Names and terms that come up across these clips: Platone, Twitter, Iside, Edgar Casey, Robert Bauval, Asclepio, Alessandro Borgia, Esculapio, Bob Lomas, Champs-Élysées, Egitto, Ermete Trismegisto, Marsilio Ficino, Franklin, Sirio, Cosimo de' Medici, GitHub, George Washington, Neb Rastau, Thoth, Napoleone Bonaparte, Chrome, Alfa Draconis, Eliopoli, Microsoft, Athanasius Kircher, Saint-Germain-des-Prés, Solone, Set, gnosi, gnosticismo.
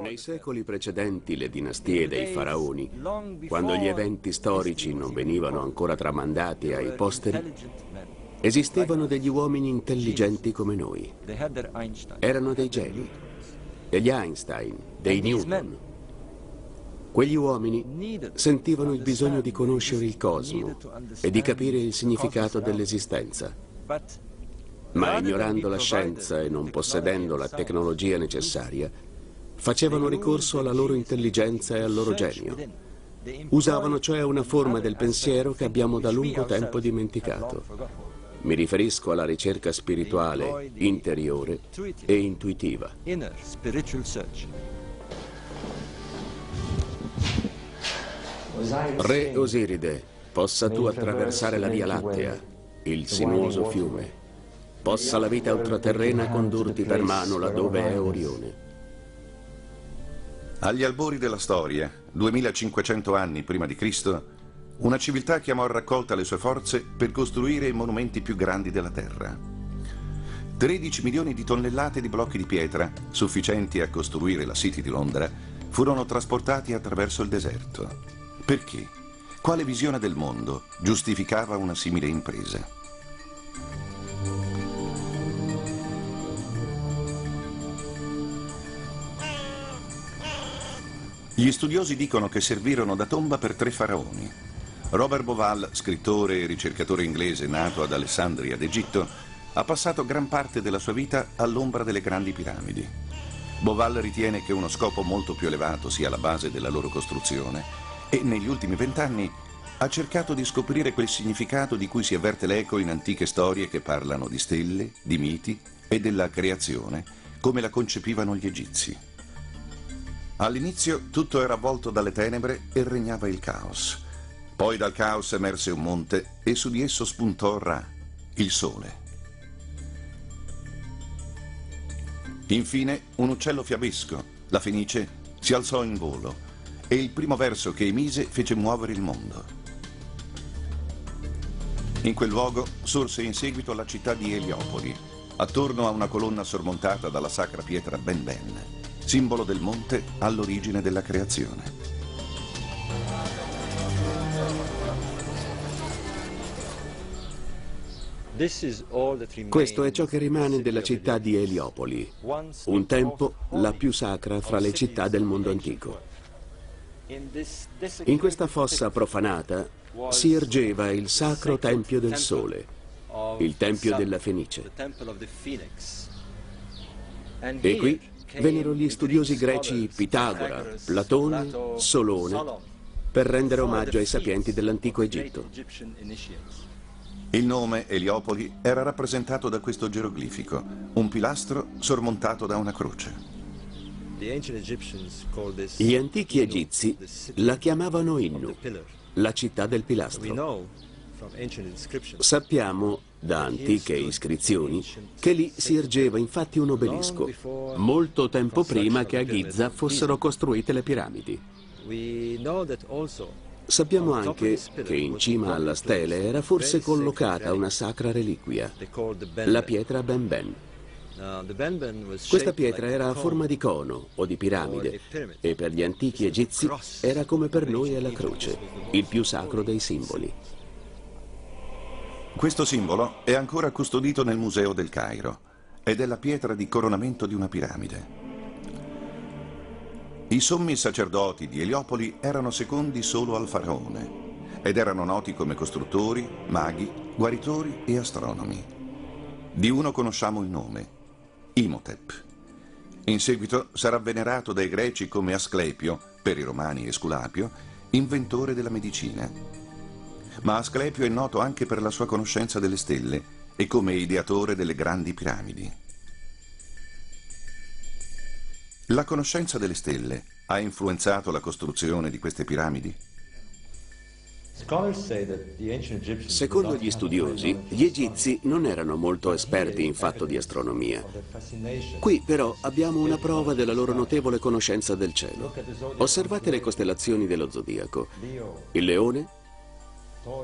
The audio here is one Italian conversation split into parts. Nei secoli precedenti le dinastie dei faraoni, quando gli eventi storici non venivano ancora tramandati ai posteri, esistevano degli uomini intelligenti come noi. Erano dei geni, degli Einstein, dei Newton. Quegli uomini sentivano il bisogno di conoscere il cosmo e di capire il significato dell'esistenza. Ma ignorando la scienza e non possedendo la tecnologia necessaria, facevano ricorso alla loro intelligenza e al loro genio. Usavano cioè una forma del pensiero che abbiamo da lungo tempo dimenticato. Mi riferisco alla ricerca spirituale, interiore e intuitiva. Re Osiride, possa tu attraversare la Via Lattea, il sinuoso fiume. Possa la vita ultraterrena condurti per mano laddove è Orione. Agli albori della storia, 2500 anni prima di Cristo, una civiltà chiamò a raccolta le sue forze per costruire i monumenti più grandi della Terra. 13 milioni di tonnellate di blocchi di pietra, sufficienti a costruire la City di Londra, furono trasportati attraverso il deserto. Perché? Quale visione del mondo giustificava una simile impresa? Gli studiosi dicono che servirono da tomba per 3 faraoni. Robert Bauval, scrittore e ricercatore inglese nato ad Alessandria d'Egitto, ha passato gran parte della sua vita all'ombra delle grandi piramidi. Bauval ritiene che uno scopo molto più elevato sia la base della loro costruzione, e negli ultimi 20 anni ha cercato di scoprire quel significato di cui si avverte l'eco in antiche storie che parlano di stelle, di miti e della creazione, come la concepivano gli egizi. All'inizio tutto era avvolto dalle tenebre e regnava il caos. Poi dal caos emerse un monte e su di esso spuntò Ra, il sole. Infine un uccello fiabesco, la fenice, si alzò in volo e il primo verso che emise fece muovere il mondo. In quel luogo sorse in seguito la città di Eliopoli, attorno a una colonna sormontata dalla sacra pietra Ben, simbolo del monte all'origine della creazione. Questo è ciò che rimane della città di Eliopoli, un tempo la più sacra fra le città del mondo antico. In questa fossa profanata si ergeva il sacro Tempio del Sole, il Tempio della Fenice. E qui vennero gli studiosi greci Pitagora, Platone, Solone, per rendere omaggio ai sapienti dell'antico Egitto. Il nome Eliopoli era rappresentato da questo geroglifico, un pilastro sormontato da una croce. Gli antichi egizi la chiamavano Innu, la città del pilastro. Sappiamo da antiche iscrizioni che lì si ergeva infatti un obelisco, molto tempo prima che a Giza fossero costruite le piramidi. Sappiamo anche che in cima alla stele era forse collocata una sacra reliquia, la pietra Ben. Questa pietra era a forma di cono o di piramide e per gli antichi egizi era come per noi è la croce, il più sacro dei simboli. Questo simbolo è ancora custodito nel Museo del Cairo ed è la pietra di coronamento di una piramide. I sommi sacerdoti di Eliopoli erano secondi solo al faraone ed erano noti come costruttori, maghi, guaritori e astronomi. Di uno conosciamo il nome. Imhotep. In seguito sarà venerato dai greci come Asclepio, per i romani Esculapio, inventore della medicina. Ma Asclepio è noto anche per la sua conoscenza delle stelle e come ideatore delle grandi piramidi. La conoscenza delle stelle ha influenzato la costruzione di queste piramidi? Secondo gli studiosi, gli egizi non erano molto esperti in fatto di astronomia. Qui però abbiamo una prova della loro notevole conoscenza del cielo. Osservate le costellazioni dello zodiaco: il leone,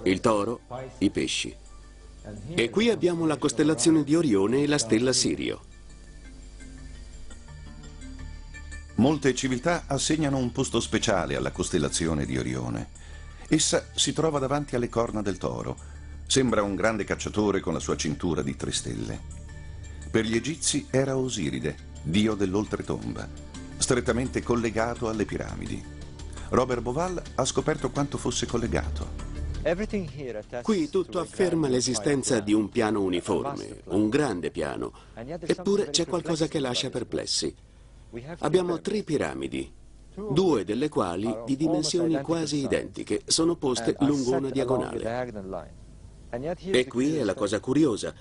il toro, i pesci. E qui abbiamo la costellazione di Orione e la stella Sirio. Molte civiltà assegnano un posto speciale alla costellazione di Orione. Essa si trova davanti alle corna del toro. Sembra un grande cacciatore con la sua cintura di 3 stelle. Per gli egizi era Osiride, dio dell'oltretomba, strettamente collegato alle piramidi. Robert Bauval ha scoperto quanto fosse collegato. Qui tutto afferma l'esistenza di un piano uniforme, un grande piano, eppure c'è qualcosa che lascia perplessi. Abbiamo 3 piramidi, 2 delle quali di dimensioni quasi identiche, sono poste lungo una diagonale. E qui è la cosa curiosa,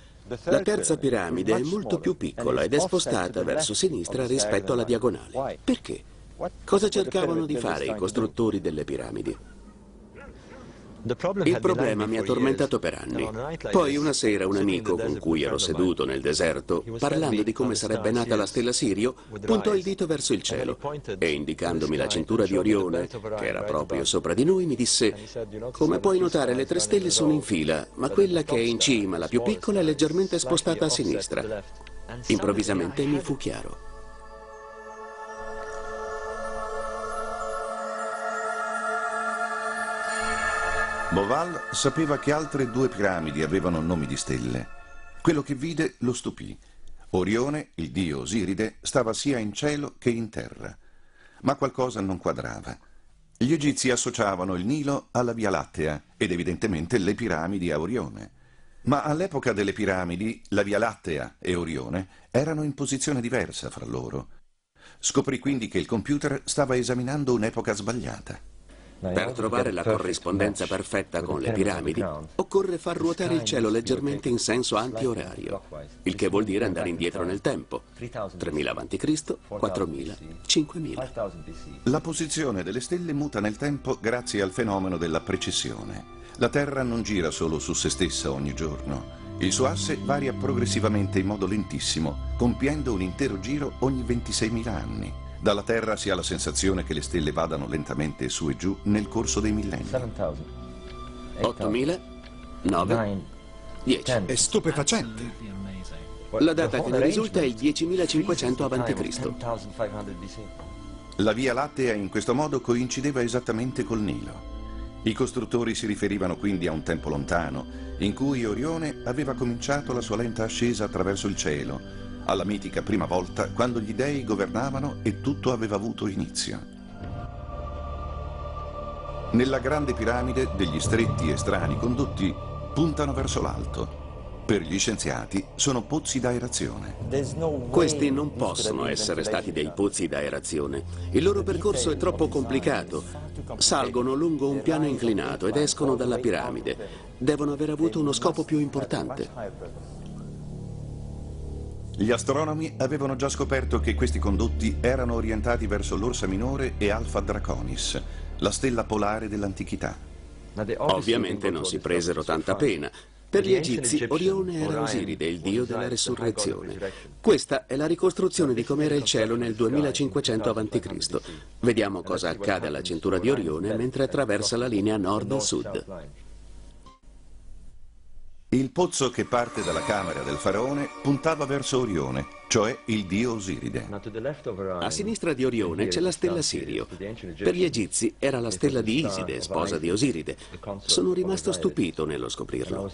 la terza piramide è molto più piccola ed è spostata verso sinistra rispetto alla diagonale. Perché? Cosa cercavano di fare i costruttori delle piramidi? Il problema mi ha tormentato per anni. Poi una sera un amico con cui ero seduto nel deserto, parlando di come sarebbe nata la stella Sirio, puntò il dito verso il cielo e indicandomi la cintura di Orione, che era proprio sopra di noi, mi disse: come puoi notare le 3 stelle sono in fila, ma quella che è in cima, la più piccola, è leggermente spostata a sinistra. Improvvisamente mi fu chiaro. Bauval sapeva che altre 2 piramidi avevano nomi di stelle. Quello che vide lo stupì. Orione, il dio Osiride, stava sia in cielo che in terra. Ma qualcosa non quadrava. Gli egizi associavano il Nilo alla Via Lattea ed evidentemente le piramidi a Orione. Ma all'epoca delle piramidi la Via Lattea e Orione erano in posizione diversa fra loro. Scoprì quindi che il computer stava esaminando un'epoca sbagliata. Per trovare la corrispondenza perfetta con le piramidi, occorre far ruotare il cielo leggermente in senso antiorario, il che vuol dire andare indietro nel tempo, 3000 a.C., 4000, 5000. La posizione delle stelle muta nel tempo grazie al fenomeno della precessione. La Terra non gira solo su se stessa ogni giorno. Il suo asse varia progressivamente in modo lentissimo, compiendo un intero giro ogni 26.000 anni. Dalla Terra si ha la sensazione che le stelle vadano lentamente su e giù nel corso dei millenni. 8.000, 9, 10. È stupefacente. La data che ne risulta è il 10.500 a.C. La Via Lattea in questo modo coincideva esattamente col Nilo. I costruttori si riferivano quindi a un tempo lontano, in cui Orione aveva cominciato la sua lenta ascesa attraverso il cielo, alla mitica prima volta quando gli dei governavano e tutto aveva avuto inizio. Nella grande piramide degli stretti e strani condotti puntano verso l'alto. Per gli scienziati sono pozzi d'aerazione. Questi non possono essere stati dei pozzi d'aerazione. Il loro percorso è troppo complicato. Salgono lungo un piano inclinato ed escono dalla piramide. Devono aver avuto uno scopo più importante. Gli astronomi avevano già scoperto che questi condotti erano orientati verso l'Orsa Minore e Alfa Draconis, la stella polare dell'antichità. Ovviamente non si presero tanta pena. Per gli egizi Orione era Osiride, il dio della resurrezione. Questa è la ricostruzione di com'era il cielo nel 2500 a.C. Vediamo cosa accade alla cintura di Orione mentre attraversa la linea nord-sud. Il pozzo che parte dalla camera del faraone puntava verso Orione, cioè il dio Osiride. A sinistra di Orione c'è la stella Sirio. Per gli egizi era la stella di Iside, sposa di Osiride. Sono rimasto stupito nello scoprirlo.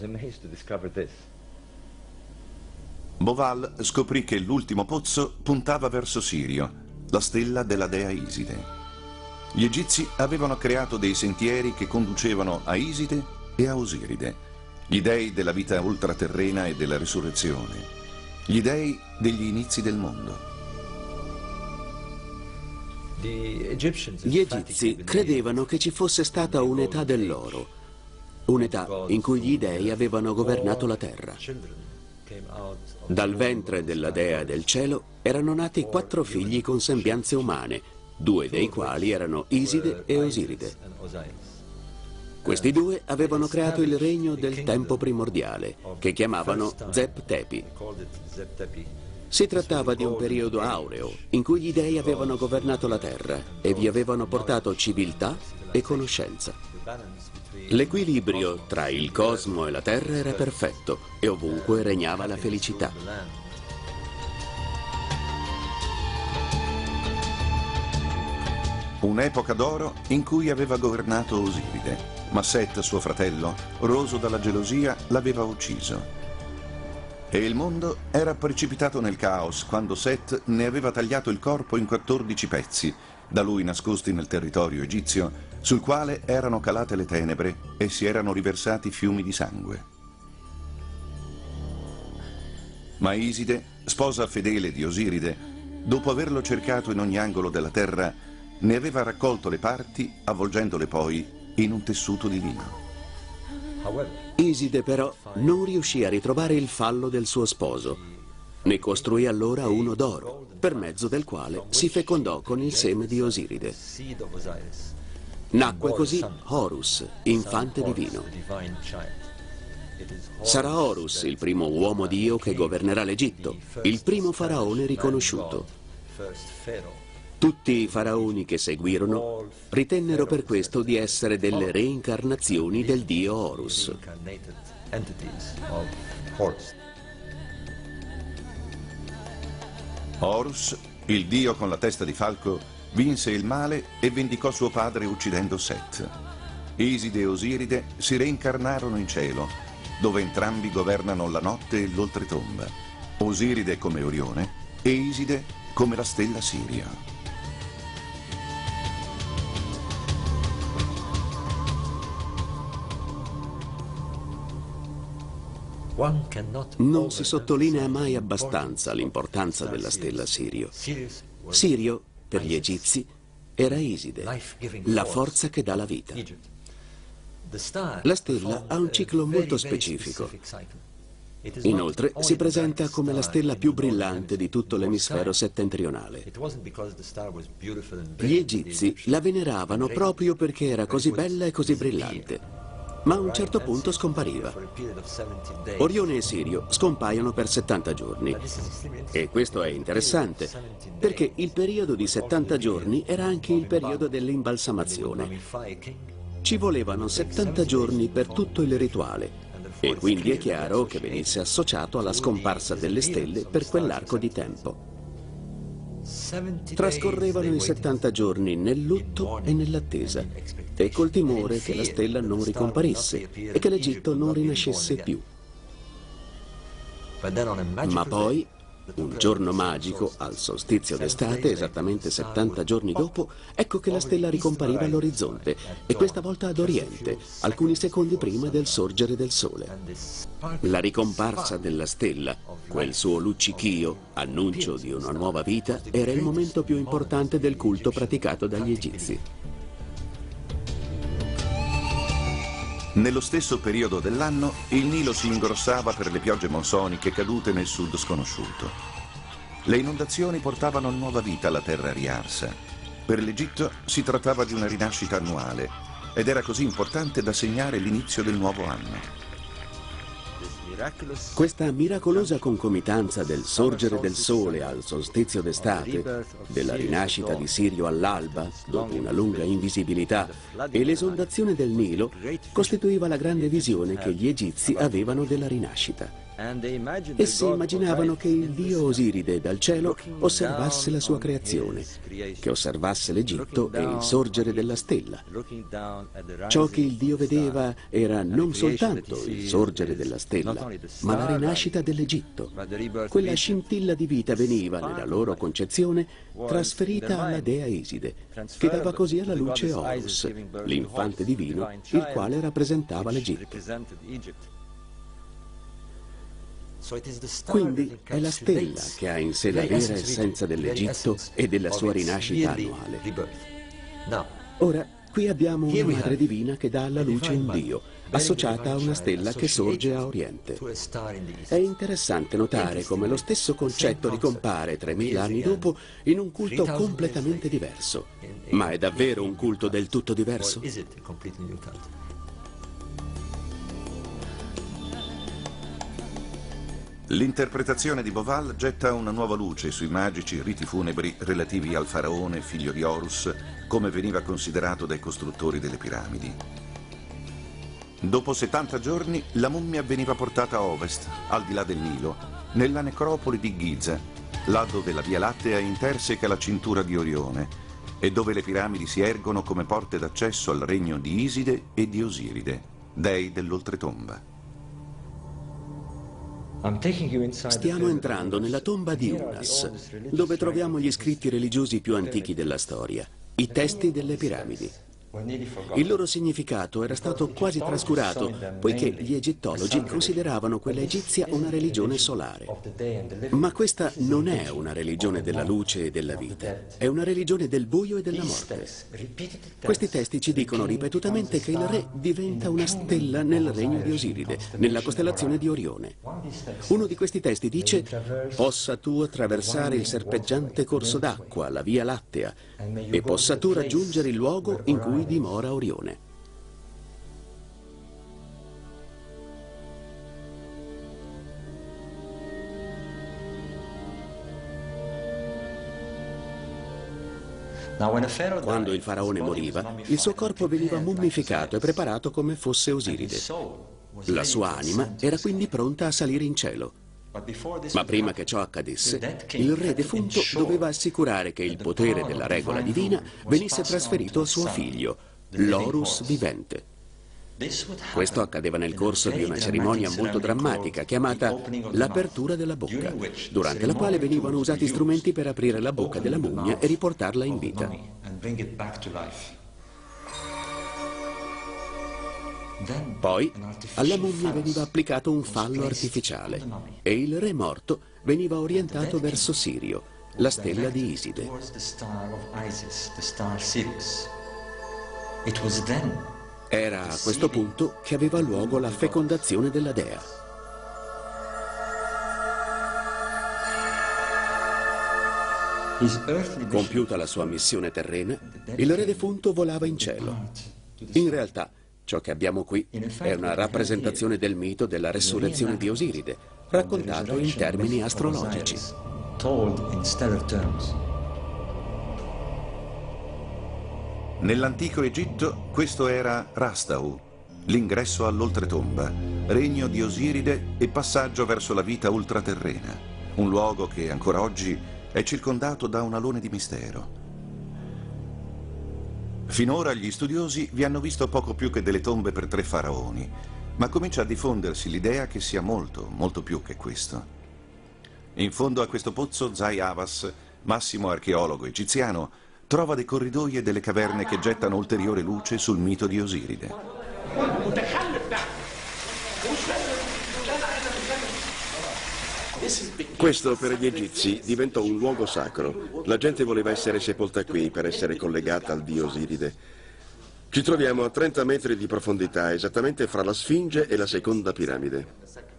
Bauval scoprì che l'ultimo pozzo puntava verso Sirio, la stella della dea Iside. Gli egizi avevano creato dei sentieri che conducevano a Iside e a Osiride, gli dei della vita ultraterrena e della risurrezione, gli dei degli inizi del mondo. Gli egizi credevano che ci fosse stata un'età dell'oro, un'età in cui gli dei avevano governato la terra. Dal ventre della dea del cielo erano nati 4 figli con sembianze umane, 2 dei quali erano Iside e Osiride. Questi 2 avevano creato il regno del tempo primordiale, che chiamavano Zep-Tepi. Si trattava di un periodo aureo, in cui gli dei avevano governato la terra e vi avevano portato civiltà e conoscenza. L'equilibrio tra il cosmo e la terra era perfetto e ovunque regnava la felicità. Un'epoca d'oro in cui aveva governato Osiride, ma Set, suo fratello, roso dalla gelosia, l'aveva ucciso. E il mondo era precipitato nel caos quando Set ne aveva tagliato il corpo in 14 pezzi, da lui nascosti nel territorio egizio, sul quale erano calate le tenebre e si erano riversati fiumi di sangue. Ma Iside, sposa fedele di Osiride, dopo averlo cercato in ogni angolo della terra, ne aveva raccolto le parti, avvolgendole poi in un tessuto di lino. Iside però non riuscì a ritrovare il fallo del suo sposo. Ne costruì allora uno d'oro, per mezzo del quale si fecondò con il seme di Osiride. Nacque così Horus, infante divino. Sarà Horus il primo uomo Dio che governerà l'Egitto, il primo faraone riconosciuto. Tutti i faraoni che seguirono ritennero per questo di essere delle reincarnazioni del dio Horus. Horus, il dio con la testa di falco, vinse il male e vendicò suo padre uccidendo Set. Iside e Osiride si reincarnarono in cielo, dove entrambi governano la notte e l'oltretomba, Osiride come Orione e Iside come la stella Sirio. Non si sottolinea mai abbastanza l'importanza della stella Sirio. Sirio, per gli egizi, era Iside, la forza che dà la vita. La stella ha un ciclo molto specifico. Inoltre si presenta come la stella più brillante di tutto l'emisfero settentrionale. Gli egizi la veneravano proprio perché era così bella e così brillante, ma a un certo punto scompariva. Orione e Sirio scompaiono per 70 giorni. E questo è interessante, perché il periodo di 70 giorni era anche il periodo dell'imbalsamazione. Ci volevano 70 giorni per tutto il rituale e quindi è chiaro che venisse associato alla scomparsa delle stelle per quell'arco di tempo. Trascorrevano i 70 giorni nel lutto e nell'attesa e col timore che la stella non ricomparisse e che l'Egitto non rinascesse più. Ma poi, un giorno magico, al solstizio d'estate, esattamente 70 giorni dopo, ecco che la stella ricompariva all'orizzonte, e questa volta ad oriente, alcuni secondi prima del sorgere del sole. La ricomparsa della stella, quel suo luccichio, annuncio di una nuova vita, era il momento più importante del culto praticato dagli egizi. Nello stesso periodo dell'anno, il Nilo si ingrossava per le piogge monsoniche cadute nel sud sconosciuto. Le inondazioni portavano nuova vita alla terra riarsa. Per l'Egitto si trattava di una rinascita annuale ed era così importante da segnare l'inizio del nuovo anno. Questa miracolosa concomitanza del sorgere del sole al solstizio d'estate, della rinascita di Sirio all'alba, dopo una lunga invisibilità, e l'esondazione del Nilo, costituiva la grande visione che gli egizi avevano della rinascita. Essi immaginavano che il dio Osiride dal cielo osservasse la sua creazione, che osservasse l'Egitto e il sorgere della stella. Ciò che il dio vedeva era non soltanto il sorgere della stella, ma la rinascita dell'Egitto. Quella scintilla di vita veniva, nella loro concezione, trasferita alla dea Iside, che dava così alla luce Horus, l'infante divino, il quale rappresentava l'Egitto. Quindi è la stella che ha in sé la vera essenza dell'Egitto e della sua rinascita annuale. Ora, qui abbiamo una madre divina che dà alla luce un dio, associata a una stella che sorge a oriente. È interessante notare come lo stesso concetto ricompare 3000 anni dopo in un culto completamente diverso. Ma è davvero un culto del tutto diverso? L'interpretazione di Bauval getta una nuova luce sui magici riti funebri relativi al faraone, figlio di Horus, come veniva considerato dai costruttori delle piramidi. Dopo 70 giorni la mummia veniva portata a ovest, al di là del Nilo, nella necropoli di Giza, là dove la Via Lattea interseca la cintura di Orione, e dove le piramidi si ergono come porte d'accesso al regno di Iside e di Osiride, dei dell'oltretomba. Stiamo entrando nella tomba di Unas, dove troviamo gli scritti religiosi più antichi della storia, i testi delle piramidi. Il loro significato era stato quasi trascurato, poiché gli egittologi consideravano quella egizia una religione solare. Ma questa non è una religione della luce e della vita, è una religione del buio e della morte. Questi testi ci dicono ripetutamente che il re diventa una stella nel regno di Osiride, nella costellazione di Orione. Uno di questi testi dice: «Possa tu attraversare il serpeggiante corso d'acqua, la Via Lattea, e possa tu raggiungere il luogo in cui dimora Orione». Quando il faraone moriva, il suo corpo veniva mummificato e preparato come fosse Osiride. La sua anima era quindi pronta a salire in cielo. Ma prima che ciò accadesse, il re defunto doveva assicurare che il potere della regola divina venisse trasferito a suo figlio, l'Horus vivente. Questo accadeva nel corso di una cerimonia molto drammatica chiamata l'apertura della bocca, durante la quale venivano usati strumenti per aprire la bocca della mummia e riportarla in vita. Poi alla mummia veniva applicato un fallo artificiale e il re morto veniva orientato verso Sirio, la stella di Iside. Era a questo punto che aveva luogo la fecondazione della dea. Compiuta la sua missione terrena, il re defunto volava in cielo. In realtà, ciò che abbiamo qui è una rappresentazione del mito della resurrezione di Osiride, raccontato in termini astrologici. Nell'antico Egitto questo era Rastau, l'ingresso all'oltretomba, regno di Osiride e passaggio verso la vita ultraterrena, un luogo che ancora oggi è circondato da un alone di mistero. Finora gli studiosi vi hanno visto poco più che delle tombe per 3 faraoni, ma comincia a diffondersi l'idea che sia molto, molto più che questo. In fondo a questo pozzo Zai Abbas, massimo archeologo egiziano, trova dei corridoi e delle caverne che gettano ulteriore luce sul mito di Osiride. Questo per gli egizi diventò un luogo sacro. La gente voleva essere sepolta qui per essere collegata al dio Osiride. Ci troviamo a 30 metri di profondità, esattamente fra la Sfinge e la seconda piramide.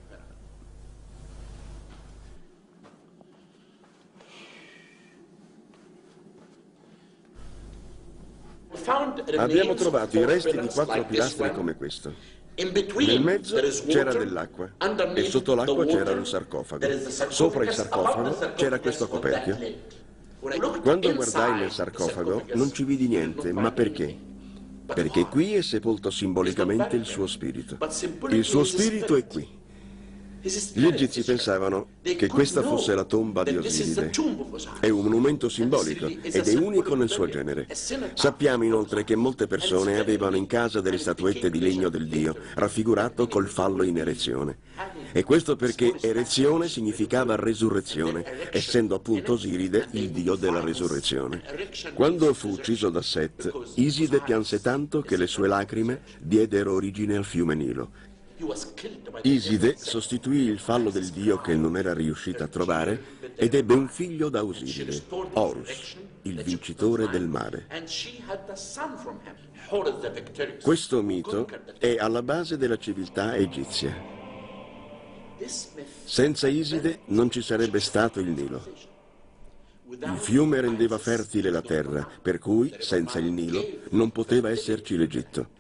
Abbiamo trovato i resti di 4 pilastri come questo. Nel mezzo c'era dell'acqua e sotto l'acqua c'era un sarcofago. Sopra il sarcofago c'era questo coperchio. Quando guardai nel sarcofago non ci vidi niente, ma perché? Perché qui è sepolto simbolicamente il suo spirito. Il suo spirito è qui. Gli egizi pensavano che questa fosse la tomba di Osiride. È un monumento simbolico ed è unico nel suo genere. Sappiamo inoltre che molte persone avevano in casa delle statuette di legno del dio, raffigurato col fallo in erezione. E questo perché erezione significava resurrezione, essendo appunto Osiride il dio della resurrezione. Quando fu ucciso da Set, Iside pianse tanto che le sue lacrime diedero origine al fiume Nilo. Iside sostituì il fallo del dio che non era riuscita a trovare ed ebbe un figlio da Osiride, Horus, il vincitore del mare. Questo mito è alla base della civiltà egizia. Senza Iside non ci sarebbe stato il Nilo. Il fiume rendeva fertile la terra, per cui senza il Nilo non poteva esserci l'Egitto.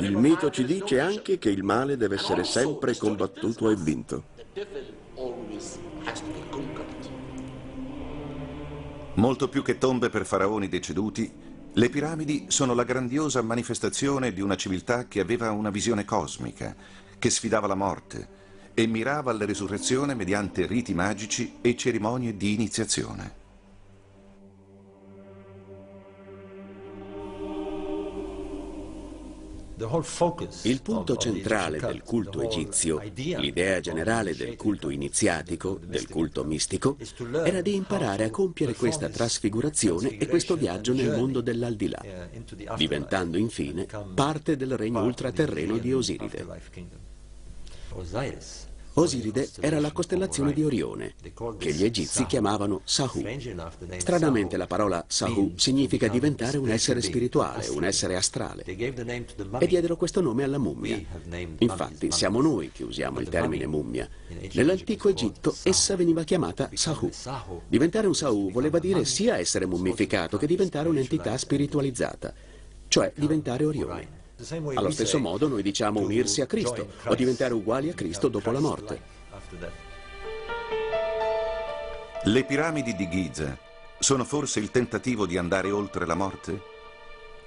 Il mito ci dice anche che il male deve essere sempre combattuto e vinto. Molto più che tombe per faraoni deceduti, le piramidi sono la grandiosa manifestazione di una civiltà che aveva una visione cosmica, che sfidava la morte e mirava alla resurrezione mediante riti magici e cerimonie di iniziazione. Il punto centrale del culto egizio, l'idea generale del culto iniziatico, del culto mistico, era di imparare a compiere questa trasfigurazione e questo viaggio nel mondo dell'aldilà, diventando infine parte del regno ultraterreno di Osiride. Osiride era la costellazione di Orione, che gli egizi chiamavano Sahu. Stranamente la parola Sahu significa diventare un essere spirituale, un essere astrale, e diedero questo nome alla mummia. Infatti siamo noi che usiamo il termine mummia. Nell'antico Egitto essa veniva chiamata Sahu. Diventare un Sahu voleva dire sia essere mummificato che diventare un'entità spiritualizzata, cioè diventare Orione. Allo stesso modo noi diciamo unirsi a Cristo o diventare uguali a Cristo dopo la morte. Le piramidi di Giza sono forse il tentativo di andare oltre la morte?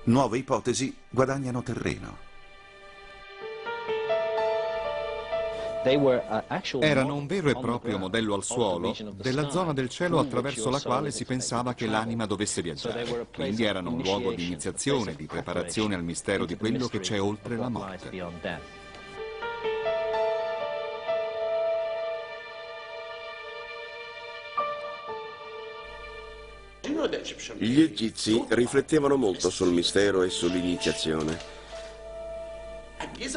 Nuove ipotesi guadagnano terreno. Erano un vero e proprio modello al suolo della zona del cielo attraverso la quale si pensava che l'anima dovesse viaggiare. Quindi erano un luogo di iniziazione, di preparazione al mistero di quello che c'è oltre la morte. Gli egizi riflettevano molto sul mistero e sull'iniziazione.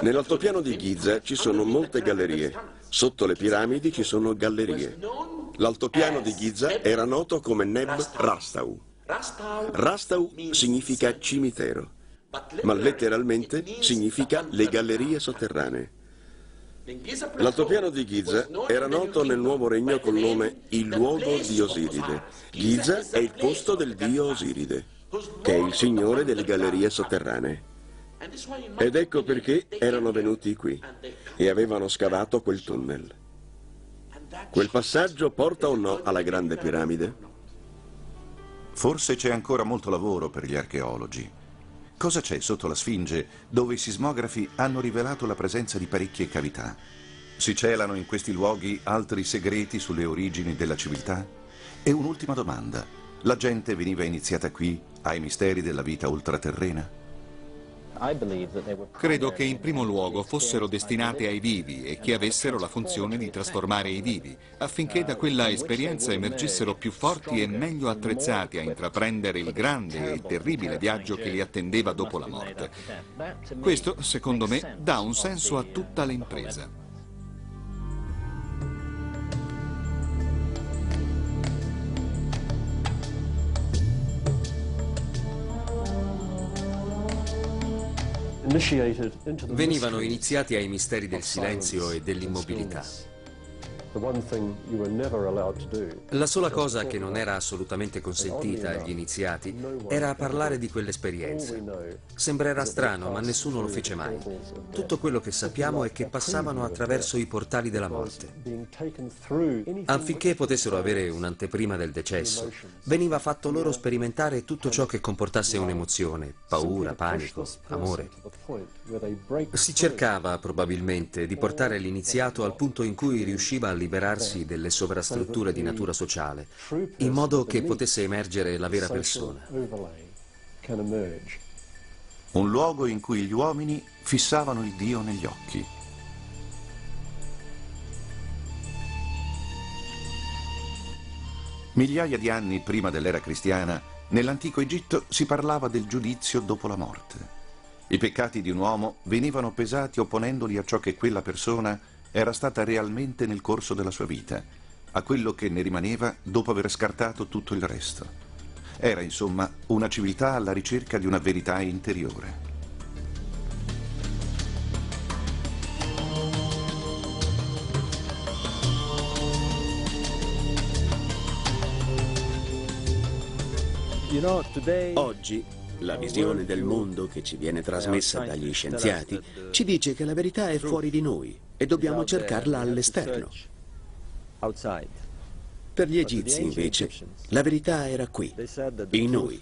Nell'altopiano di Giza ci sono molte gallerie, sotto le piramidi ci sono gallerie. L'altopiano di Giza era noto come Neb Rastau. Rastau significa cimitero, ma letteralmente significa le gallerie sotterranee. L'altopiano di Giza era noto nel nuovo regno col nome il luogo di Osiride. Giza è il posto del dio Osiride, che è il signore delle gallerie sotterranee. Ed ecco perché erano venuti qui e avevano scavato quel tunnel. Quel passaggio porta o no alla grande piramide? Forse c'è ancora molto lavoro per gli archeologi. Cosa c'è sotto la Sfinge dove i sismografi hanno rivelato la presenza di parecchie cavità? Si celano in questi luoghi altri segreti sulle origini della civiltà? E un'ultima domanda. La gente veniva iniziata qui ai misteri della vita ultraterrena? Credo che in primo luogo fossero destinate ai vivi e che avessero la funzione di trasformare i vivi, affinché da quella esperienza emergessero più forti e meglio attrezzati a intraprendere il grande e terribile viaggio che li attendeva dopo la morte. Questo, secondo me, dà un senso a tutta l'impresa. Venivano iniziati ai misteri del silenzio e dell'immobilità. La sola cosa che non era assolutamente consentita agli iniziati era parlare di quell'esperienza. Sembrerà strano, ma nessuno lo fece mai. Tutto quello che sappiamo è che passavano attraverso i portali della morte. Affinché potessero avere un'anteprima del decesso, veniva fatto loro sperimentare tutto ciò che comportasse un'emozione, paura, panico, amore. Si cercava, probabilmente, di portare l'iniziato al punto in cui riusciva a liberarsi delle sovrastrutture di natura sociale, in modo che potesse emergere la vera persona. Un luogo in cui gli uomini fissavano il Dio negli occhi. Migliaia di anni prima dell'era cristiana, nell'antico Egitto si parlava del giudizio dopo la morte. I peccati di un uomo venivano pesati opponendoli a ciò che quella persona era stata realmente nel corso della sua vita, a quello che ne rimaneva dopo aver scartato tutto il resto. Era, insomma, una civiltà alla ricerca di una verità interiore. Oggi, la visione del mondo che ci viene trasmessa dagli scienziati ci dice che la verità è fuori di noi e dobbiamo cercarla all'esterno. Per gli egizi, invece, la verità era qui, in noi,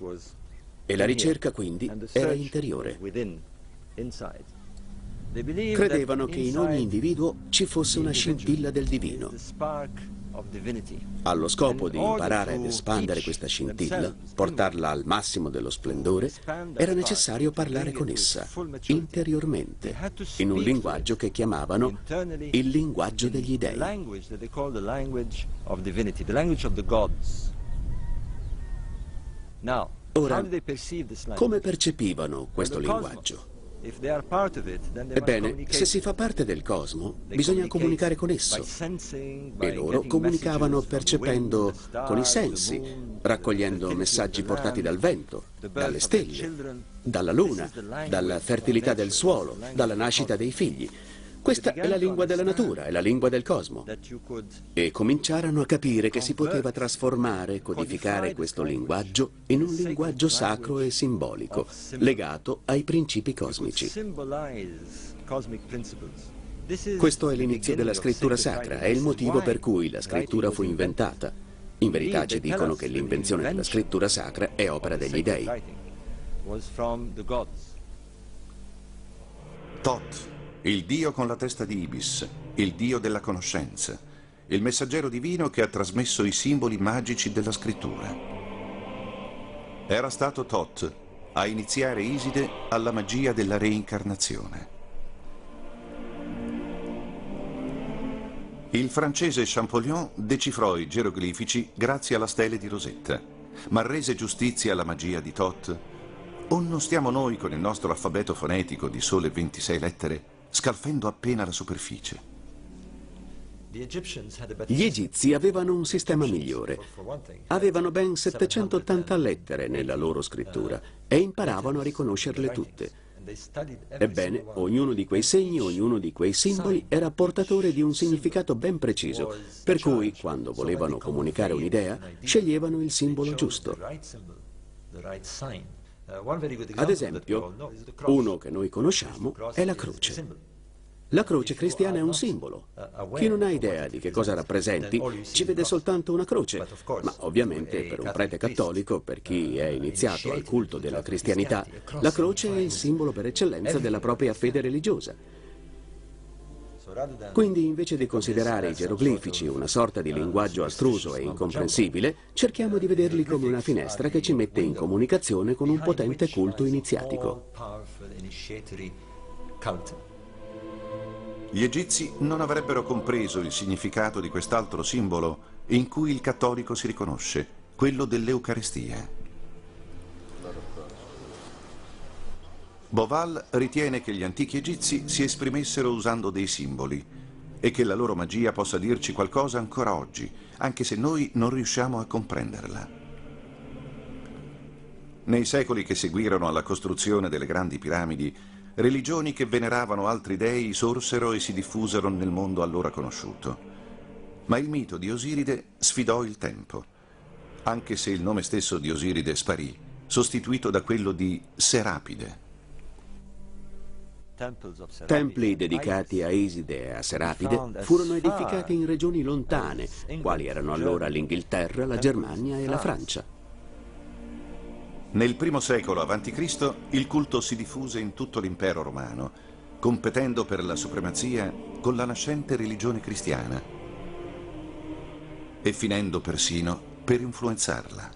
e la ricerca quindi era interiore. Credevano che in ogni individuo ci fosse una scintilla del divino, Allo scopo di imparare ed espandere questa scintilla, portarla al massimo dello splendore, era necessario parlare con essa, interiormente, in un linguaggio che chiamavano il linguaggio degli dèi. Ora, come percepivano questo linguaggio? Ebbene, se si fa parte del cosmo, bisogna comunicare con esso. E loro comunicavano percependo con i sensi, raccogliendo messaggi portati dal vento, dalle stelle, dalla luna, dalla fertilità del suolo, dalla nascita dei figli. Questa è la lingua della natura, è la lingua del cosmo. E cominciarono a capire che si poteva trasformare, codificare questo linguaggio in un linguaggio sacro e simbolico, legato ai principi cosmici. Questo è l'inizio della scrittura sacra, è il motivo per cui la scrittura fu inventata. In verità ci dicono che l'invenzione della scrittura sacra è opera degli dèi. Thoth, il dio con la testa di ibis, il dio della conoscenza, il messaggero divino che ha trasmesso i simboli magici della scrittura. Era stato Thoth a iniziare Iside alla magia della reincarnazione. Il francese Champollion decifrò i geroglifici grazie alla stele di Rosetta, ma rese giustizia alla magia di Thoth? O non stiamo noi con il nostro alfabeto fonetico di sole 26 lettere scalfendo appena la superficie? Gli egizi avevano un sistema migliore. Avevano ben 780 lettere nella loro scrittura e imparavano a riconoscerle tutte. Ebbene, ognuno di quei segni, ognuno di quei simboli era portatore di un significato ben preciso, per cui, quando volevano comunicare un'idea, sceglievano il simbolo giusto. Ad esempio, uno che noi conosciamo è la croce. La croce cristiana è un simbolo. Chi non ha idea di che cosa rappresenti ci vede soltanto una croce, ma ovviamente per un prete cattolico, per chi è iniziato al culto della cristianità, la croce è il simbolo per eccellenza della propria fede religiosa. Quindi, invece di considerare i geroglifici una sorta di linguaggio astruso e incomprensibile, cerchiamo di vederli come una finestra che ci mette in comunicazione con un potente culto iniziatico. Gli egizi non avrebbero compreso il significato di quest'altro simbolo in cui il cattolico si riconosce, quello dell'Eucaristia. Bauval ritiene che gli antichi egizi si esprimessero usando dei simboli e che la loro magia possa dirci qualcosa ancora oggi, anche se noi non riusciamo a comprenderla. Nei secoli che seguirono alla costruzione delle grandi piramidi, religioni che veneravano altri dei sorsero e si diffusero nel mondo allora conosciuto. Ma il mito di Osiride sfidò il tempo, anche se il nome stesso di Osiride sparì, sostituito da quello di Serapide. Templi dedicati a Iside e a Serapide furono edificati in regioni lontane, quali erano allora l'Inghilterra, la Germania e la Francia. Nel primo secolo a.C. il culto si diffuse in tutto l'impero romano, competendo per la supremazia con la nascente religione cristiana e finendo persino per influenzarla.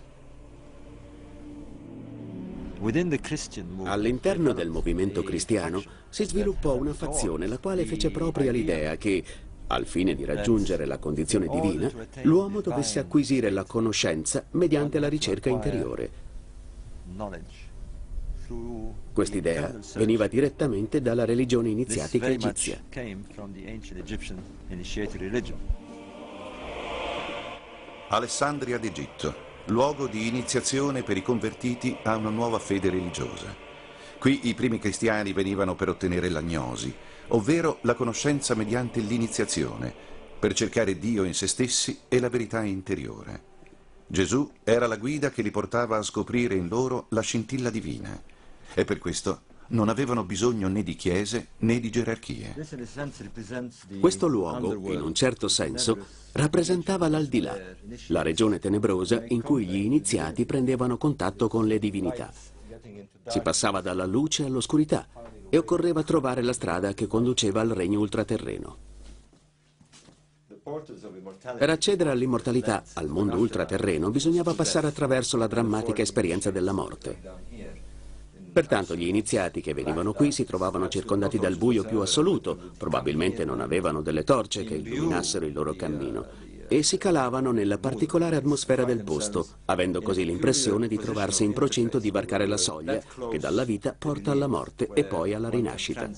All'interno del movimento cristiano si sviluppò una fazione la quale fece propria l'idea che, al fine di raggiungere la condizione divina, l'uomo dovesse acquisire la conoscenza mediante la ricerca interiore. Quest'idea veniva direttamente dalla religione iniziatica egizia. Alessandria d'Egitto, luogo di iniziazione per i convertiti a una nuova fede religiosa. Qui i primi cristiani venivano per ottenere la gnosi, ovvero la conoscenza mediante l'iniziazione, per cercare Dio in se stessi e la verità interiore. Gesù era la guida che li portava a scoprire in loro la scintilla divina e per questo non avevano bisogno né di chiese né di gerarchie. Questo luogo, in un certo senso, rappresentava l'aldilà, la regione tenebrosa in cui gli iniziati prendevano contatto con le divinità. Si passava dalla luce all'oscurità e occorreva trovare la strada che conduceva al regno ultraterreno. Per accedere all'immortalità, al mondo ultraterreno, bisognava passare attraverso la drammatica esperienza della morte. Pertanto gli iniziati che venivano qui si trovavano circondati dal buio più assoluto, probabilmente non avevano delle torce che illuminassero il loro cammino, e si calavano nella particolare atmosfera del posto, avendo così l'impressione di trovarsi in procinto di varcare la soglia che dalla vita porta alla morte e poi alla rinascita.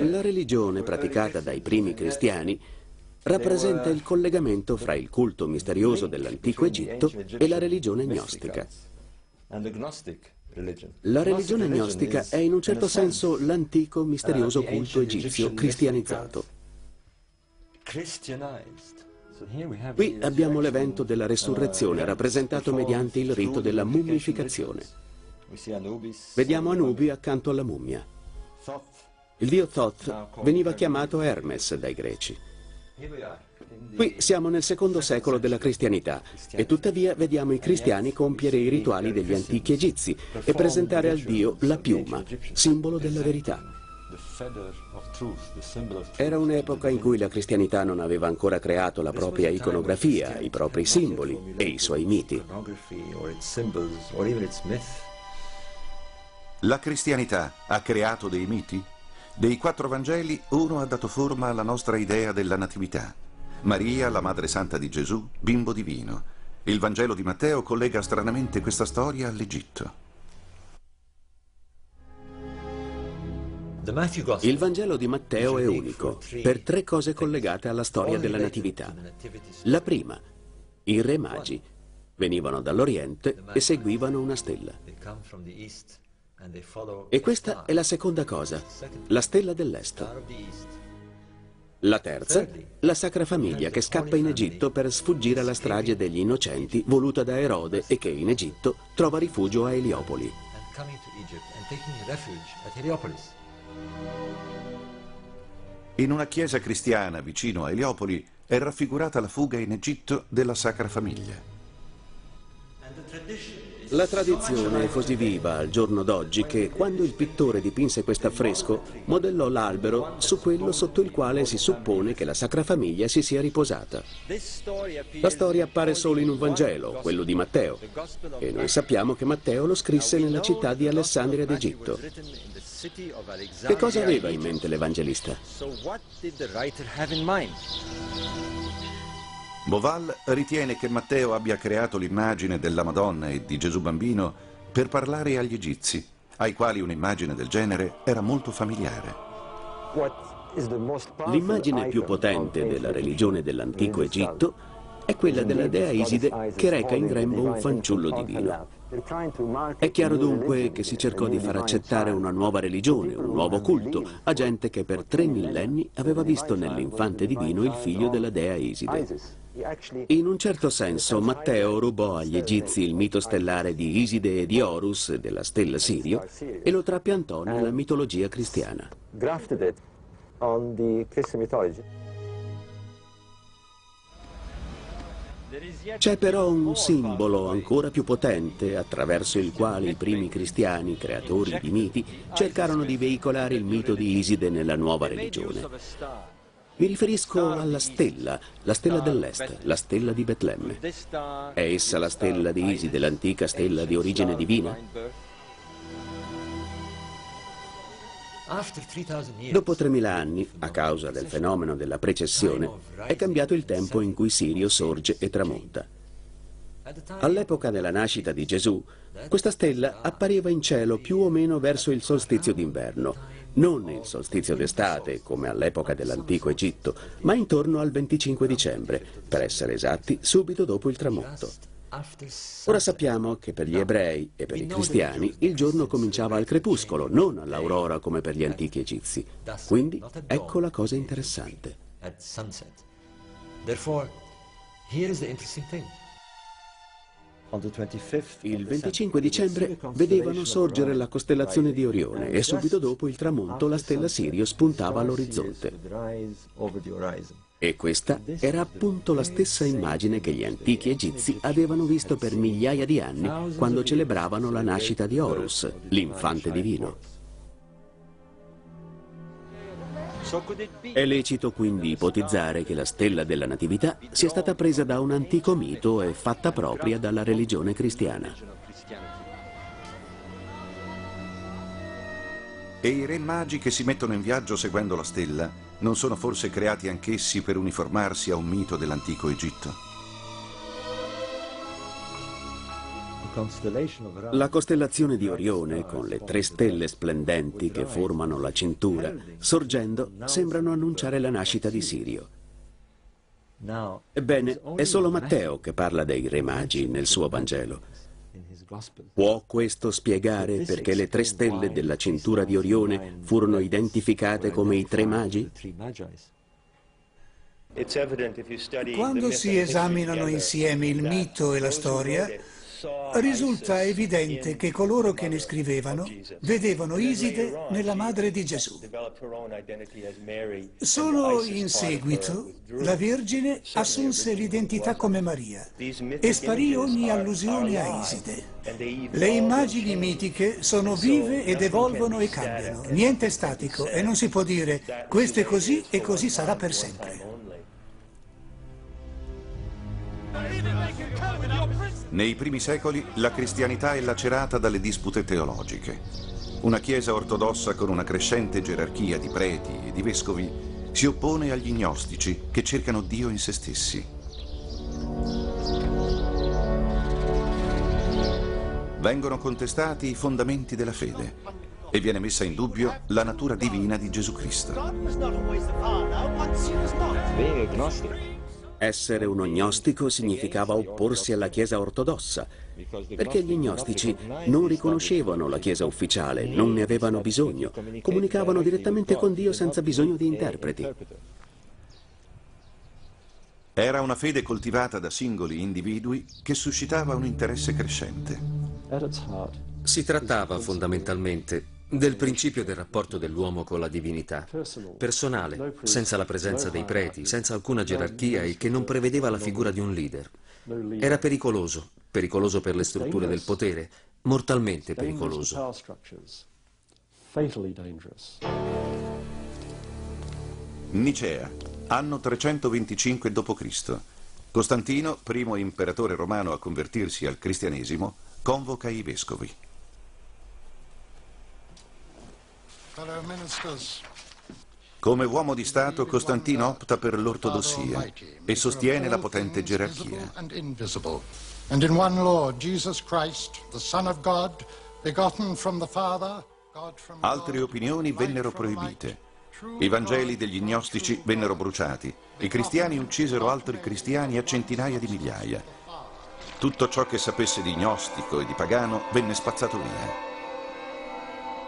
La religione praticata dai primi cristiani rappresenta il collegamento fra il culto misterioso dell'antico Egitto e la religione gnostica. La religione gnostica è in un certo senso l'antico misterioso culto egizio cristianizzato. Qui abbiamo l'evento della resurrezione rappresentato mediante il rito della mummificazione. Vediamo Anubi accanto alla mummia. Il dio Thoth veniva chiamato Hermes dai greci. Qui siamo nel secondo secolo della cristianità e tuttavia vediamo i cristiani compiere i rituali degli antichi egizi e presentare al dio la piuma, simbolo della verità. Era un'epoca in cui la cristianità non aveva ancora creato la propria iconografia, i propri simboli e i suoi miti. La cristianità ha creato dei miti? Dei quattro Vangeli, uno ha dato forma alla nostra idea della Natività. Maria, la Madre Santa di Gesù, bimbo divino. Il Vangelo di Matteo collega stranamente questa storia all'Egitto. Il Vangelo di Matteo è unico per tre cose collegate alla storia della Natività. La prima, i re magi venivano dall'Oriente e seguivano una stella. E questa è la seconda cosa, la stella dell'est. La terza, la Sacra Famiglia che scappa in Egitto per sfuggire alla strage degli innocenti voluta da Erode e che in Egitto trova rifugio a Eliopoli. In una chiesa cristiana vicino a Eliopoli è raffigurata la fuga in Egitto della Sacra Famiglia. La tradizione è così viva al giorno d'oggi che, quando il pittore dipinse quest'affresco, modellò l'albero su quello sotto il quale si suppone che la Sacra Famiglia si sia riposata. La storia appare solo in un Vangelo, quello di Matteo, e noi sappiamo che Matteo lo scrisse nella città di Alessandria d'Egitto. Che cosa aveva in mente l'Evangelista? Bauval ritiene che Matteo abbia creato l'immagine della Madonna e di Gesù bambino per parlare agli egizi, ai quali un'immagine del genere era molto familiare. L'immagine più potente della religione dell'antico Egitto è quella della dea Iside che reca in grembo un fanciullo divino. È chiaro dunque che si cercò di far accettare una nuova religione, un nuovo culto, a gente che per 3 millenni aveva visto nell'infante divino il figlio della dea Iside. In un certo senso Matteo rubò agli egizi il mito stellare di Iside e di Horus, della stella Sirio, e lo trapiantò nella mitologia cristiana. C'è però un simbolo ancora più potente attraverso il quale i primi cristiani, creatori di miti, cercarono di veicolare il mito di Iside nella nuova religione. Mi riferisco alla stella, la stella dell'est, la stella di Betlemme. È essa la stella di Iside, l'antica stella di origine divina? Dopo 3000 anni, a causa del fenomeno della precessione, è cambiato il tempo in cui Sirio sorge e tramonta. All'epoca della nascita di Gesù, questa stella appariva in cielo più o meno verso il solstizio d'inverno, non il solstizio d'estate, come all'epoca dell'antico Egitto, ma intorno al 25 dicembre, per essere esatti, subito dopo il tramonto. Ora sappiamo che per gli ebrei e per i cristiani il giorno cominciava al crepuscolo, non all'aurora come per gli antichi egizi. Quindi ecco la cosa interessante. Il 25 dicembre vedevano sorgere la costellazione di Orione e subito dopo il tramonto la stella Sirio spuntava all'orizzonte. E questa era appunto la stessa immagine che gli antichi egizi avevano visto per migliaia di anni quando celebravano la nascita di Horus, l'infante divino. È lecito quindi ipotizzare che la stella della Natività sia stata presa da un antico mito e fatta propria dalla religione cristiana. E i re magi che si mettono in viaggio seguendo la stella non sono forse creati anch'essi per uniformarsi a un mito dell'antico Egitto? La costellazione di Orione, con le 3 stelle splendenti che formano la cintura, sorgendo, sembrano annunciare la nascita di Sirio. Ebbene, è solo Matteo che parla dei re magi nel suo Vangelo. Può questo spiegare perché le 3 stelle della cintura di Orione furono identificate come i 3 magi? Quando si esaminano insieme il mito e la storia, risulta evidente che coloro che ne scrivevano vedevano Iside nella madre di Gesù. Solo in seguito la Vergine assunse l'identità come Maria e sparì ogni allusione a Iside. Le immagini mitiche sono vive ed evolvono e cambiano, niente è statico e non si può dire questo è così e così sarà per sempre. Nei primi secoli la cristianità è lacerata dalle dispute teologiche. Una chiesa ortodossa con una crescente gerarchia di preti e di vescovi si oppone agli gnostici che cercano Dio in se stessi. Vengono contestati i fondamenti della fede e viene messa in dubbio la natura divina di Gesù Cristo. Essere uno gnostico significava opporsi alla Chiesa ortodossa, perché gli gnostici non riconoscevano la Chiesa ufficiale, non ne avevano bisogno, comunicavano direttamente con Dio senza bisogno di interpreti. Era una fede coltivata da singoli individui che suscitava un interesse crescente. Si trattava fondamentalmente del principio del rapporto dell'uomo con la divinità, personale, senza la presenza dei preti, senza alcuna gerarchia e che non prevedeva la figura di un leader. Era pericoloso, pericoloso per le strutture del potere, mortalmente pericoloso. Nicea, anno 325 d.C. Costantino, primo imperatore romano a convertirsi al cristianesimo, convoca i vescovi. Come uomo di Stato, Costantino opta per l'ortodossia e sostiene la potente gerarchia. Altre opinioni vennero proibite. I Vangeli degli gnostici vennero bruciati. I cristiani uccisero altri cristiani a centinaia di migliaia. Tutto ciò che sapesse di gnostico e di pagano venne spazzato via.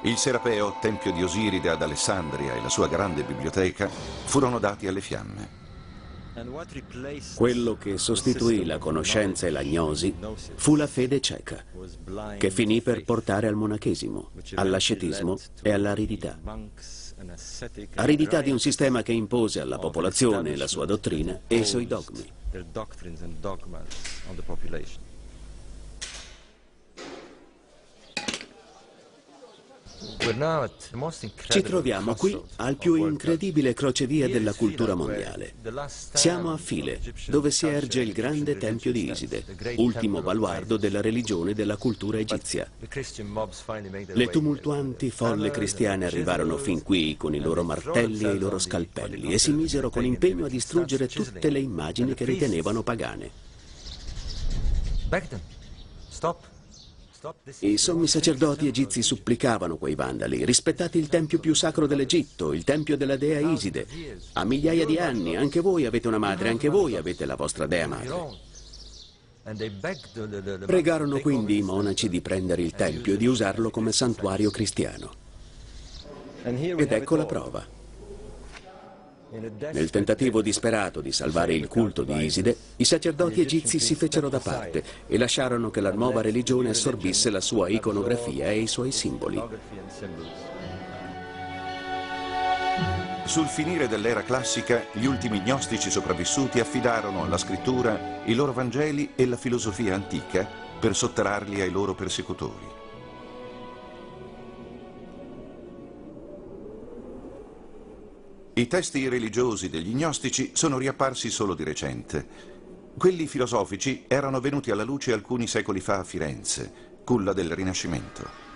Il Serapeo, tempio di Osiride ad Alessandria, e la sua grande biblioteca furono dati alle fiamme. Quello che sostituì la conoscenza e la gnosi fu la fede cieca, che finì per portare al monachesimo, all'ascetismo e all'aridità. Aridità di un sistema che impose alla popolazione la sua dottrina e i suoi dogmi. Ci troviamo qui al più incredibile crocevia della cultura mondiale. Siamo a File, dove si erge il grande tempio di Iside, ultimo baluardo della religione e della cultura egizia. Le tumultuanti folle cristiane arrivarono fin qui con i loro martelli e i loro scalpelli e si misero con impegno a distruggere tutte le immagini che ritenevano pagane. Stop! I sommi sacerdoti egizi supplicavano quei vandali: rispettate il tempio più sacro dell'Egitto, il tempio della dea Iside. A migliaia di anni, anche voi avete una madre, anche voi avete la vostra dea madre. Pregarono quindi i monaci di prendere il tempio e di usarlo come santuario cristiano. Ed ecco la prova. Nel tentativo disperato di salvare il culto di Iside, i sacerdoti egizi si fecero da parte e lasciarono che la nuova religione assorbisse la sua iconografia e i suoi simboli. Sul finire dell'era classica, gli ultimi gnostici sopravvissuti affidarono alla scrittura i loro Vangeli e la filosofia antica per sottrarli ai loro persecutori. I testi religiosi degli gnostici sono riapparsi solo di recente. Quelli filosofici erano venuti alla luce alcuni secoli fa a Firenze, culla del Rinascimento.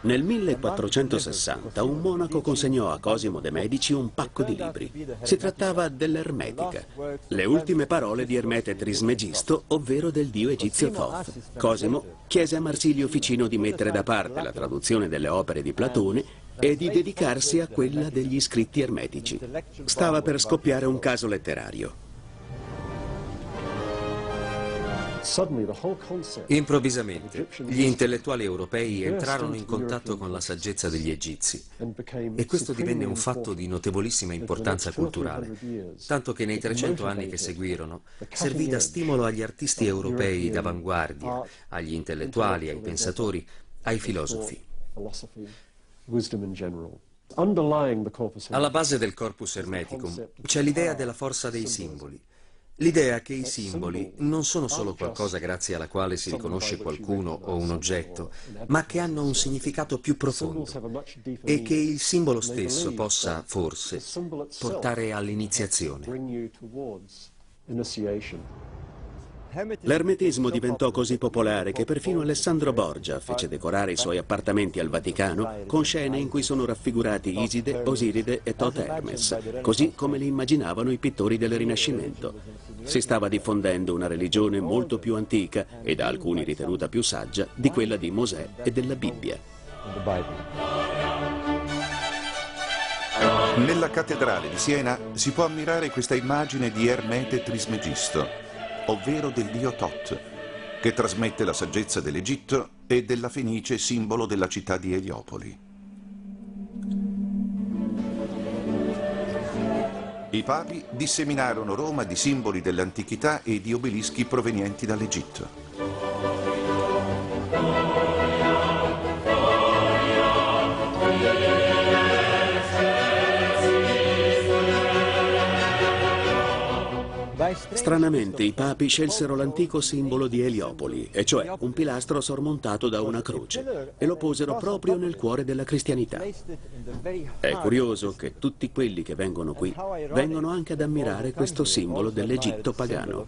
Nel 1460 un monaco consegnò a Cosimo de' Medici un pacco di libri. Si trattava dell'Ermetica, le ultime parole di Ermete Trismegisto, ovvero del dio egizio Thoth. Cosimo chiese a Marsilio Ficino di mettere da parte la traduzione delle opere di Platone e di dedicarsi a quella degli scritti ermetici. Stava per scoppiare un caso letterario. Improvvisamente, gli intellettuali europei entrarono in contatto con la saggezza degli egizi e questo divenne un fatto di notevolissima importanza culturale, tanto che nei 300 anni che seguirono servì da stimolo agli artisti europei d'avanguardia, agli intellettuali, ai pensatori, ai filosofi. Alla base del corpus hermeticum c'è l'idea della forza dei simboli. L'idea che i simboli non sono solo qualcosa grazie alla quale si riconosce qualcuno o un oggetto, ma che hanno un significato più profondo e che il simbolo stesso possa, forse, portare all'iniziazione. L'ermetismo diventò così popolare che perfino Alessandro Borgia fece decorare i suoi appartamenti al Vaticano con scene in cui sono raffigurati Iside, Osiride e Thoth Hermes, così come li immaginavano i pittori del Rinascimento. Si stava diffondendo una religione molto più antica e da alcuni ritenuta più saggia di quella di Mosè e della Bibbia. Nella cattedrale di Siena si può ammirare questa immagine di Ermete Trismegisto, ovvero del dio Thoth, che trasmette la saggezza dell'Egitto e della Fenice, simbolo della città di Eliopoli. I papi disseminarono Roma di simboli dell'antichità e di obelischi provenienti dall'Egitto. Stranamente i papi scelsero l'antico simbolo di Eliopoli, e cioè un pilastro sormontato da una croce, e lo posero proprio nel cuore della cristianità. È curioso che tutti quelli che vengono qui vengono anche ad ammirare questo simbolo dell'Egitto pagano.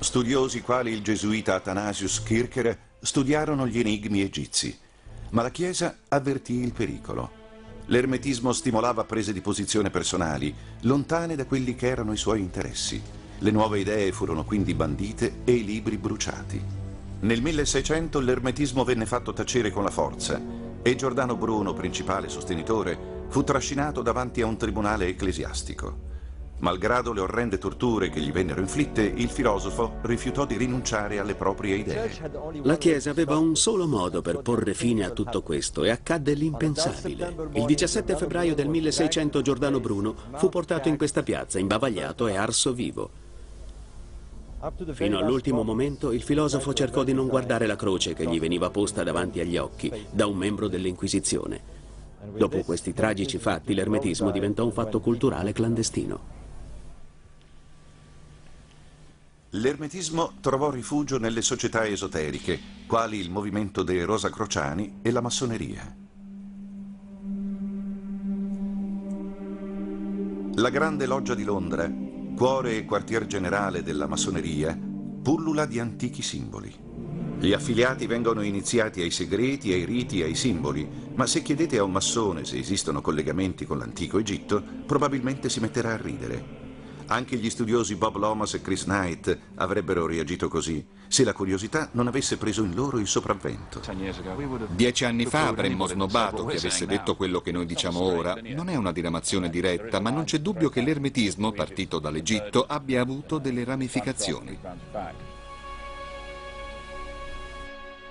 Studiosi quali il gesuita Athanasius Kircher studiarono gli enigmi egizi, ma la Chiesa avvertì il pericolo. L'ermetismo stimolava prese di posizione personali, lontane da quelli che erano i suoi interessi. Le nuove idee furono quindi bandite e i libri bruciati. Nel 1600 l'ermetismo venne fatto tacere con la forza e Giordano Bruno, principale sostenitore, fu trascinato davanti a un tribunale ecclesiastico. Malgrado le orrende torture che gli vennero inflitte, il filosofo rifiutò di rinunciare alle proprie idee. La Chiesa aveva un solo modo per porre fine a tutto questo e accadde l'impensabile. Il 17 febbraio del 1600 Giordano Bruno fu portato in questa piazza, imbavagliato e arso vivo. Fino all'ultimo momento il filosofo cercò di non guardare la croce che gli veniva posta davanti agli occhi da un membro dell'Inquisizione. Dopo questi tragici fatti l'ermetismo diventò un fatto culturale clandestino. L'ermetismo trovò rifugio nelle società esoteriche, quali il movimento dei Rosacrociani e la massoneria. La Grande Loggia di Londra, cuore e quartier generale della massoneria, pullula di antichi simboli. Gli affiliati vengono iniziati ai segreti, ai riti, ai simboli, ma se chiedete a un massone se esistono collegamenti con l'antico Egitto, probabilmente si metterà a ridere. Anche gli studiosi Bob Lomas e Chris Knight avrebbero reagito così, se la curiosità non avesse preso in loro il sopravvento. 10 anni fa avremmo snobbato che avesse detto quello che noi diciamo ora. Non è una diramazione diretta, ma non c'è dubbio che l'ermetismo, partito dall'Egitto, abbia avuto delle ramificazioni.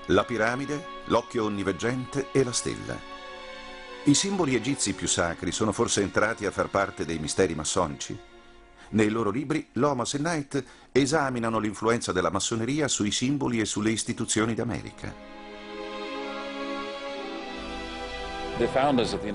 La piramide, l'occhio onniveggente e la stella. I simboli egizi più sacri sono forse entrati a far parte dei misteri massonici. Nei loro libri, Lomas e Knight esaminano l'influenza della massoneria sui simboli e sulle istituzioni d'America.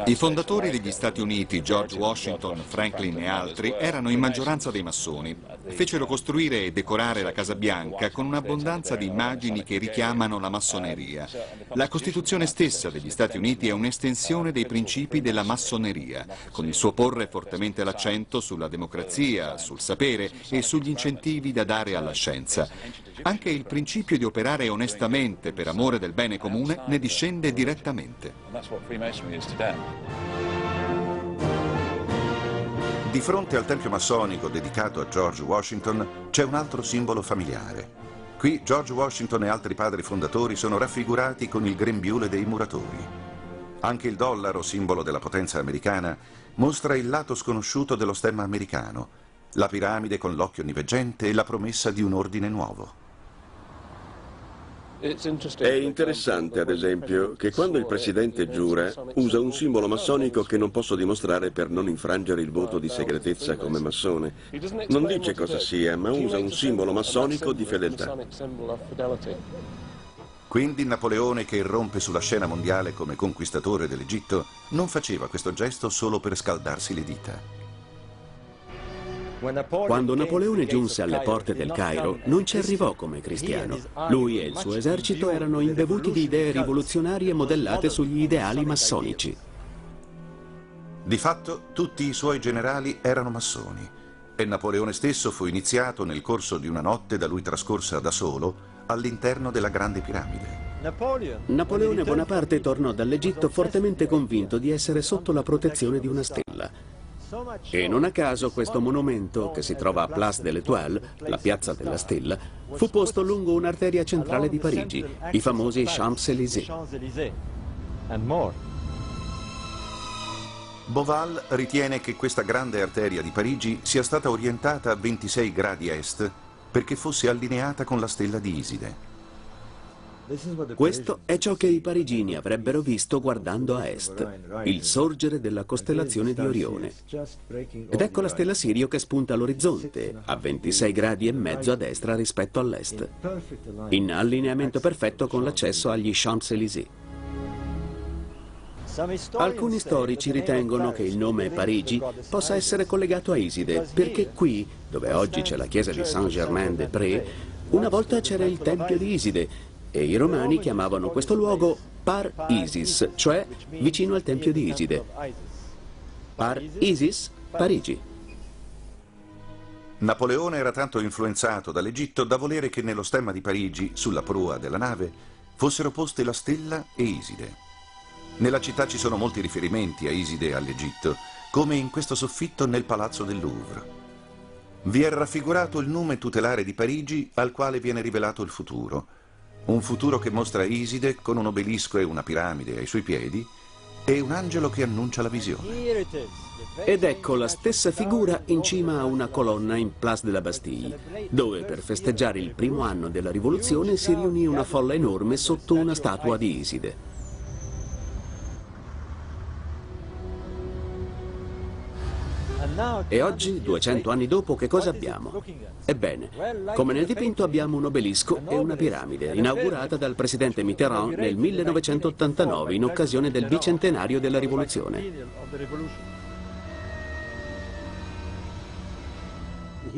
I fondatori degli Stati Uniti, George Washington, Franklin e altri, erano in maggioranza dei massoni. Fecero costruire e decorare la Casa Bianca con un'abbondanza di immagini che richiamano la massoneria. La Costituzione stessa degli Stati Uniti è un'estensione dei principi della massoneria, con il suo porre fortemente l'accento sulla democrazia, sul sapere e sugli incentivi da dare alla scienza. Anche il principio di operare onestamente per amore del bene comune ne discende direttamente. Di fronte al tempio massonico dedicato a George Washington c'è un altro simbolo familiare. Qui George Washington e altri padri fondatori sono raffigurati con il grembiule dei muratori. Anche il dollaro, simbolo della potenza americana, mostra il lato sconosciuto dello stemma americano, la piramide con l'occhio onniveggente e la promessa di un ordine nuovo. È interessante, ad esempio, che quando il presidente giura usa un simbolo massonico che non posso dimostrare per non infrangere il voto di segretezza come massone. Non dice cosa sia, ma usa un simbolo massonico di fedeltà. Quindi Napoleone, che irrompe sulla scena mondiale come conquistatore dell'Egitto, non faceva questo gesto solo per scaldarsi le dita. Quando Napoleone giunse alle porte del Cairo, non ci arrivò come cristiano. Lui e il suo esercito erano imbevuti di idee rivoluzionarie modellate sugli ideali massonici. Di fatto, tutti i suoi generali erano massoni e Napoleone stesso fu iniziato nel corso di una notte da lui trascorsa da solo all'interno della Grande Piramide. Napoleone Bonaparte tornò dall'Egitto fortemente convinto di essere sotto la protezione di una stella. E non a caso questo monumento, che si trova a Place de l'Étoile, la piazza della stella, fu posto lungo un'arteria centrale di Parigi, i famosi Champs-Élysées. Bauval ritiene che questa grande arteria di Parigi sia stata orientata a 26 gradi est perché fosse allineata con la stella di Iside. Questo è ciò che i parigini avrebbero visto guardando a est, il sorgere della costellazione di Orione. Ed ecco la stella Sirio che spunta all'orizzonte, a 26 gradi e mezzo a destra rispetto all'est, in allineamento perfetto con l'accesso agli Champs-Élysées. Alcuni storici ritengono che il nome Parigi possa essere collegato a Iside, perché qui, dove oggi c'è la chiesa di Saint-Germain-des-Prés, una volta c'era il tempio di Iside, e i romani chiamavano questo luogo Par Isis, cioè vicino al tempio di Iside. Par Isis, Parigi. Napoleone era tanto influenzato dall'Egitto da volere che nello stemma di Parigi, sulla prua della nave, fossero poste la stella e Iside. Nella città ci sono molti riferimenti a Iside e all'Egitto, come in questo soffitto nel palazzo del Louvre. Vi è raffigurato il nume tutelare di Parigi al quale viene rivelato il futuro. Un futuro che mostra Iside con un obelisco e una piramide ai suoi piedi e un angelo che annuncia la visione. Ed ecco la stessa figura in cima a una colonna in Place de la Bastille, dove per festeggiare il primo anno della rivoluzione si riunì una folla enorme sotto una statua di Iside. E oggi, 200 anni dopo, che cosa abbiamo? Ebbene, come nel dipinto abbiamo un obelisco e una piramide, inaugurata dal presidente Mitterrand nel 1989 in occasione del bicentenario della rivoluzione.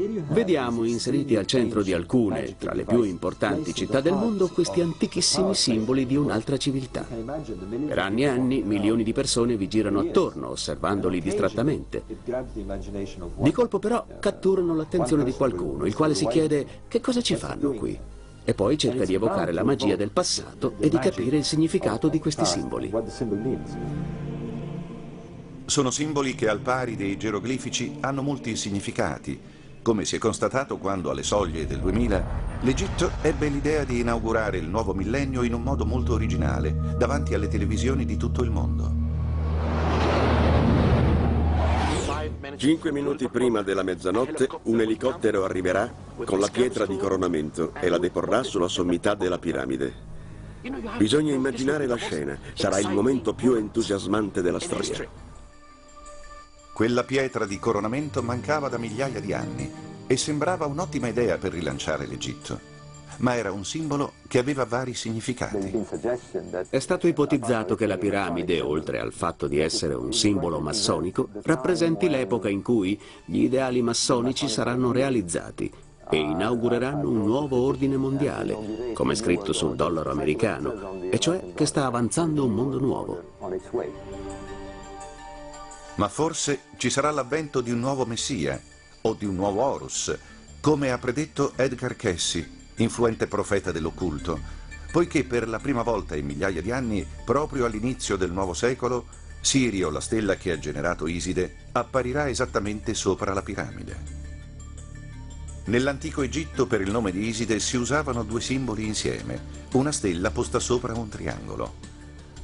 Vediamo inseriti al centro di alcune, tra le più importanti città del mondo, questi antichissimi simboli di un'altra civiltà. Per anni e anni milioni di persone vi girano attorno, osservandoli distrattamente. Di colpo però catturano l'attenzione di qualcuno, il quale si chiede che cosa ci fanno qui, e poi cerca di evocare la magia del passato e di capire il significato di questi simboli. Sono simboli che, al pari dei geroglifici, hanno molti significati. Come si è constatato quando, alle soglie del 2000, l'Egitto ebbe l'idea di inaugurare il nuovo millennio in un modo molto originale, davanti alle televisioni di tutto il mondo. 5 minuti prima della mezzanotte, un elicottero arriverà con la pietra di coronamento e la deporrà sulla sommità della piramide. Bisogna immaginare la scena, sarà il momento più entusiasmante della storia. Quella pietra di coronamento mancava da migliaia di anni e sembrava un'ottima idea per rilanciare l'Egitto. ma era un simbolo che aveva vari significati. È stato ipotizzato che la piramide, oltre al fatto di essere un simbolo massonico, rappresenti l'epoca in cui gli ideali massonici saranno realizzati e inaugureranno un nuovo ordine mondiale, come scritto sul dollaro americano, e cioè che sta avanzando un mondo nuovo. Ma forse ci sarà l'avvento di un nuovo Messia o di un nuovo Horus, come ha predetto Edgar Casey, influente profeta dell'occulto, poiché per la prima volta in migliaia di anni, proprio all'inizio del nuovo secolo, Sirio, la stella che ha generato Iside, apparirà esattamente sopra la piramide. Nell'antico Egitto per il nome di Iside si usavano due simboli insieme, una stella posta sopra un triangolo.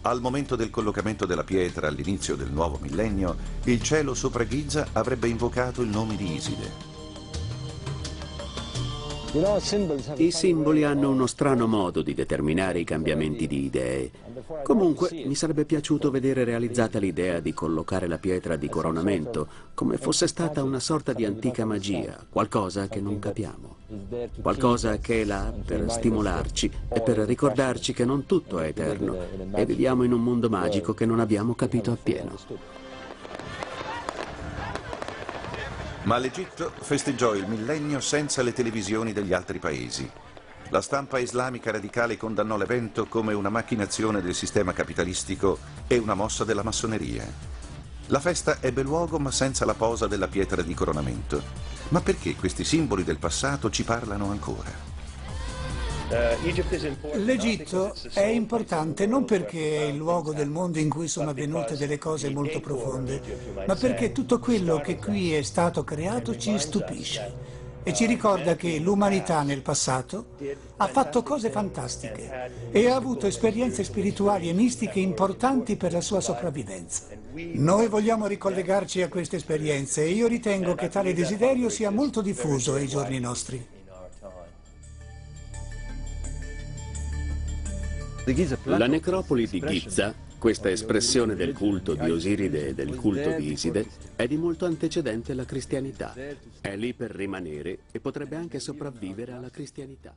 Al momento del collocamento della pietra all'inizio del nuovo millennio, il cielo sopra Giza avrebbe invocato il nome di Iside. I simboli hanno uno strano modo di determinare i cambiamenti di idee. Comunque, mi sarebbe piaciuto vedere realizzata l'idea di collocare la pietra di coronamento, come fosse stata una sorta di antica magia, qualcosa che non capiamo. Qualcosa che è là per stimolarci e per ricordarci che non tutto è eterno e viviamo in un mondo magico che non abbiamo capito appieno. Ma l'Egitto festeggiò il millennio senza le televisioni degli altri paesi. La stampa islamica radicale condannò l'evento come una macchinazione del sistema capitalistico e una mossa della massoneria. La festa ebbe luogo ma senza la posa della pietra di coronamento. Ma perché questi simboli del passato ci parlano ancora? L'Egitto è importante non perché è il luogo del mondo in cui sono avvenute delle cose molto profonde, ma perché tutto quello che qui è stato creato ci stupisce e ci ricorda che l'umanità nel passato ha fatto cose fantastiche e ha avuto esperienze spirituali e mistiche importanti per la sua sopravvivenza. Noi vogliamo ricollegarci a queste esperienze e io ritengo che tale desiderio sia molto diffuso ai giorni nostri. La necropoli di Giza, questa espressione del culto di Osiride e del culto di Iside, è di molto antecedente alla cristianità. È lì per rimanere e potrebbe anche sopravvivere alla cristianità.